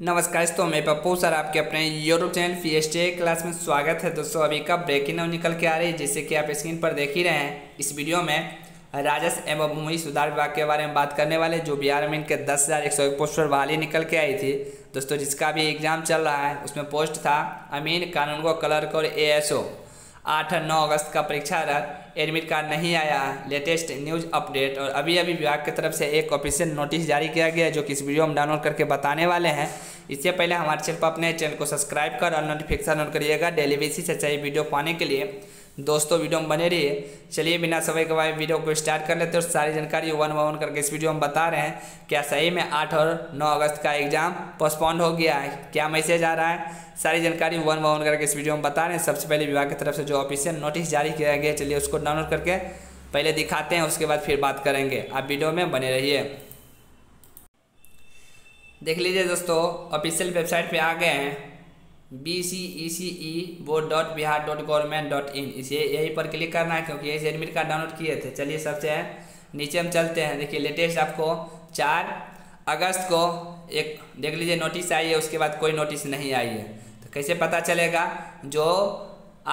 नमस्कार दोस्तों, मैं पप्पू सर आपके अपने यूट्यूब चैनल PST क्लास में स्वागत है। दोस्तों अभी का ब्रेकिंग न्यूज़ निकल के आ रही है, जैसे कि आप स्क्रीन पर देख ही रहे हैं। इस वीडियो में राजस्व एवं भूमि सुधार विभाग के बारे में बात करने वाले, जो बिहार में इनके 10,101 पोस्ट पर बहाली निकल के आई थी दोस्तों, जिसका भी एग्जाम चल रहा है। उसमें पोस्ट था अमीन, कानून को क्लर्क और ASO। 8 और 9 अगस्त का परीक्षा रद्द, एडमिट कार्ड नहीं आया। लेटेस्ट न्यूज़ अपडेट और अभी अभी विभाग की तरफ से एक ऑफिशियल नोटिस जारी किया गया है, जो कि इस वीडियो में डाउनलोड करके बताने वाले हैं। इससे पहले हमारे चैनल पर अपने चैनल को सब्सक्राइब कर और नोटिफिकेशन ऑन करिएगा डेली बेसिस से सही वीडियो पाने के लिए। दोस्तों वीडियो में बने रहिए। चलिए बिना समय गवाए वीडियो को स्टार्ट कर लेते हैं और सारी जानकारी वन बाय वन करके इस वीडियो में बता रहे हैं। क्या सही में 8 और 9 अगस्त का एग्जाम पोस्टपोन हो गया है, क्या मैसेज आ रहा है, सारी जानकारी वन बाय वन करके इस वीडियो में बता रहे हैं। सबसे पहले विभाग की तरफ से जो ऑफिशियल नोटिस जारी किया गया, चलिए उसको डाउनलोड करके पहले दिखाते हैं, उसके बाद फिर बात करेंगे। आप वीडियो में बने रहिए। देख लीजिए दोस्तों, ऑफिशियल वेबसाइट पे आ गए हैं BCECE board.bihar.government.in। इसे यही पर क्लिक करना है क्योंकि यही से एडमिट कार्ड डाउनलोड किए थे। चलिए सबसे नीचे हम चलते हैं। देखिए लेटेस्ट आपको 4 अगस्त को एक देख लीजिए नोटिस आई है, उसके बाद कोई नोटिस नहीं आई है। तो कैसे पता चलेगा जो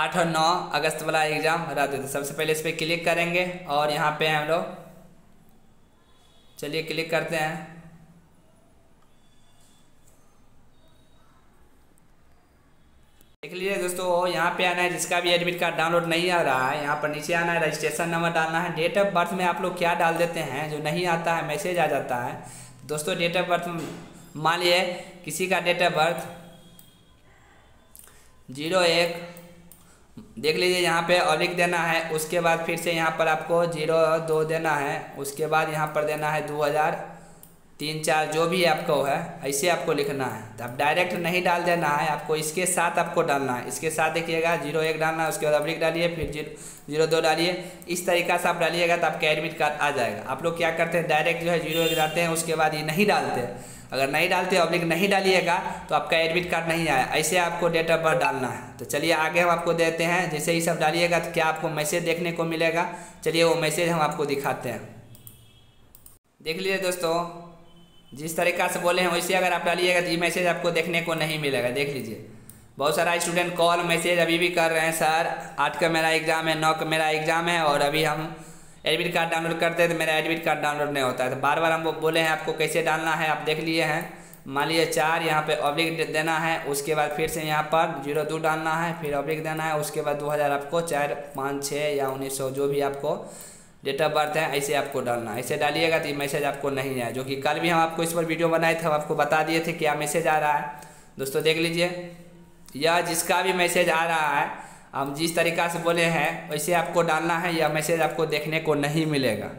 8 और 9 अगस्त वाला एग्ज़ाम रद्द होता है। सबसे पहले इस पर क्लिक करेंगे और यहाँ पे हम लोग चलिए क्लिक करते हैं। देख लीजिए दोस्तों, यहाँ पे आना है जिसका भी एडमिट कार्ड डाउनलोड नहीं आ रहा है। यहाँ पर नीचे आना है, रजिस्ट्रेशन नंबर डालना है। डेट ऑफ बर्थ में आप लोग क्या डाल देते हैं, जो नहीं आता है मैसेज आ जाता है। दोस्तों डेट ऑफ बर्थ, मान लीजिए किसी का डेट ऑफ बर्थ 01 देख लीजिए, यहाँ पे ऑब्लिक देना है। उसके बाद फिर से यहाँ पर आपको 02 देना है। उसके बाद यहाँ पर देना है 2003-04 जो भी आपको है, ऐसे आपको लिखना है। तो आप डायरेक्ट नहीं डाल देना है, आपको इसके साथ आपको डालना है। इसके साथ देखिएगा 01 डालना है, उसके बाद ऑब्लिक डालिए, फिर 02 डालिए। इस तरीका से आप डालिएगा तो आपका एडमिट कार्ड आ जाएगा। आप लोग क्या करते हैं, डायरेक्ट जो है 01 डालते हैं, उसके बाद ये नहीं डालते। अगर नहीं डालते, ऑब्लिक नहीं डालिएगा तो आपका एडमिट कार्ड नहीं आया। ऐसे आपको डेट ऑफ बर्थ डालना है। तो चलिए आगे हम आपको देते हैं। जैसे ही सब डालिएगा तो क्या आपको मैसेज देखने को मिलेगा, चलिए वो मैसेज हम आपको दिखाते हैं। देख लीजिए दोस्तों, जिस तरीका से बोले हैं वैसे अगर आप डालिएगा तो ये मैसेज आपको देखने को नहीं मिलेगा। देख लीजिए बहुत सारा स्टूडेंट कॉल मैसेज अभी भी कर रहे हैं, सर 8 का मेरा एग्ज़ाम है, 9 का मेरा एग्ज़ाम है और अभी हम एडमिट कार्ड डाउनलोड करते हैं तो मेरा एडमिट कार्ड डाउनलोड नहीं होता है। तो बार बार हम बोले हैं आपको कैसे डालना है, आप देख लिए हैं। मान लीजिए 4 यहाँ पर ऑब्लिक देना है, उसके बाद फिर से यहाँ पर 02 डालना है, फिर ऑब्लिक देना है, उसके बाद 2000 आपको 4, 5, 6 या 1900 जो भी आपको डेट ऑफ बर्थ है, ऐसे आपको डालना है। ऐसे डालिएगा तो ये मैसेज आपको नहीं आया, जो कि कल भी हम आपको इस पर वीडियो बनाए थे, हम आपको बता दिए थे क्या मैसेज आ रहा है। दोस्तों देख लीजिए, यह जिसका भी मैसेज आ रहा है, हम जिस तरीका से बोले हैं वैसे आपको डालना है। यह मैसेज आपको देखने को नहीं मिलेगा,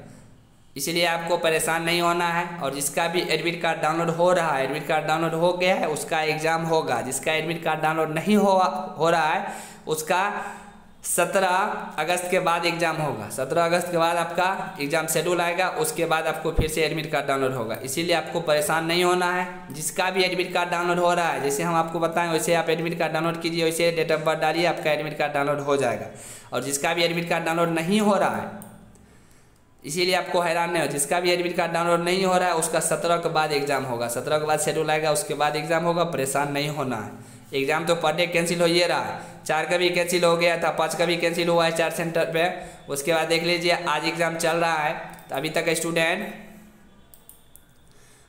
इसलिए आपको परेशान नहीं होना है। और जिसका भी एडमिट कार्ड डाउनलोड हो रहा है, एडमिट कार्ड डाउनलोड हो गया है, उसका एग्ज़ाम होगा। जिसका एडमिट कार्ड डाउनलोड नहीं हो रहा है, उसका 17 अगस्त के बाद एग्ज़ाम होगा। 17 अगस्त के बाद आपका एग्ज़ाम शेड्यूल आएगा, उसके बाद आपको फिर से एडमिट कार्ड डाउनलोड होगा। इसीलिए आपको परेशान नहीं होना है। जिसका भी एडमिट कार्ड डाउनलोड हो रहा है, जैसे हम आपको बताएं वैसे आप एडमिट कार्ड डाउनलोड कीजिए, वैसे डेट ऑफ बर्थ डालिए, आपका एडमिट कार्ड डाउनलोड हो जाएगा। और जिसका भी एडमिट कार्ड डाउनलोड नहीं हो रहा है, इसीलिए आपको हैरान नहीं हो। जिसका भी एडमिट कार्ड डाउनलोड नहीं हो रहा है, उसका 17 के बाद एग्ज़ाम होगा। 17 के बाद शेड्यूल आएगा, उसके बाद एग्ज़ाम होगा। परेशान नहीं होना है। एग्ज़ाम तो पर डे कैंसिल हो ये रहा है, 4 का भी कैंसिल हो गया था, 5 का भी कैंसिल हुआ है 4 सेंटर पे। उसके बाद देख लीजिए आज एग्ज़ाम चल रहा है, तो अभी तक स्टूडेंट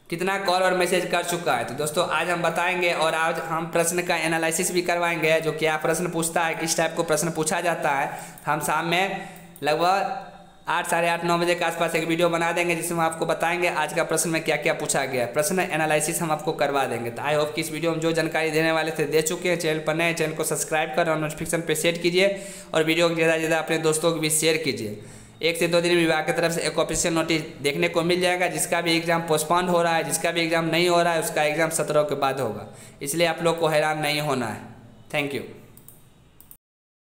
कितना कॉल और मैसेज कर चुका है। तो दोस्तों आज हम बताएंगे और आज हम प्रश्न का एनालिसिस भी करवाएंगे, जो क्या प्रश्न पूछता है, किस टाइप को प्रश्न पूछा जाता है। हम शाम में लगभग 8, साढ़े 8, 9 बजे के आसपास एक वीडियो बना देंगे, जिसमें आपको बताएंगे आज का प्रश्न में क्या क्या पूछा गया है। प्रश्न एनालिसिस हम आपको करवा देंगे। तो आई होप कि इस वीडियो में जो जानकारी देने वाले थे दे चुके हैं। चैनल पर नए, चैनल को सब्सक्राइब कर और नोटिफिकेशन पे सेट कीजिए और वीडियो को ज़्यादा से ज़्यादा अपने दोस्तों को भी शेयर कीजिए। 1 से 2 दिन में विभाग की तरफ से एक ऑफिशियल नोटिस देखने को मिल जाएगा। जिसका भी एग्ज़ाम पोस्टपोन हो रहा है, जिसका भी एग्ज़ाम नहीं हो रहा है, उसका एग्ज़ाम 17 के बाद होगा। इसलिए आप लोग को हैरान नहीं होना है। Thank you.